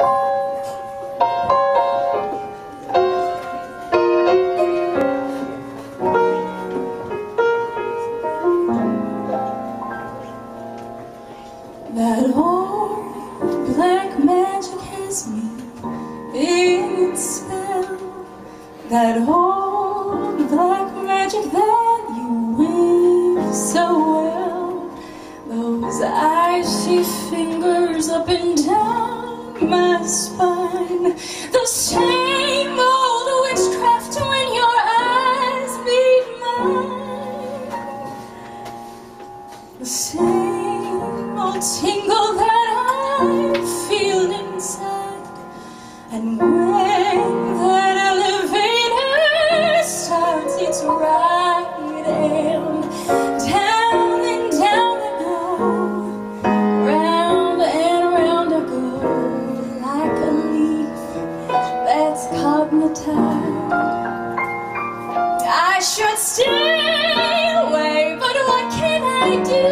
That old black magic has me in its spell. That old black magic that you weave so well. Those icy fingers up and down my spine. The same old witchcraft when your eyes meet mine. The same tingle that I feel inside, and when that elevator starts its ride, and down I go, round and round I go, like a leaf that's caught in the tide. I should stay away, but what can I do?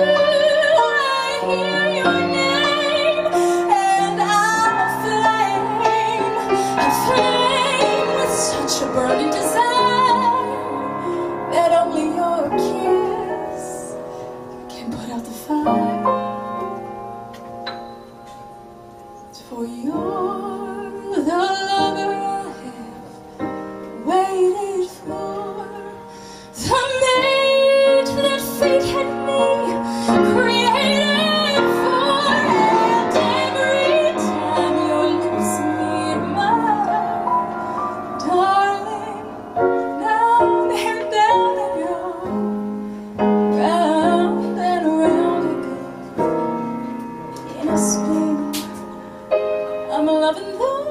For you're the lover I have waited for, the mate that fate had me created for. And every time your lips meet mine, darling, down and down I go, round and round I go, in a spin. I'm loving the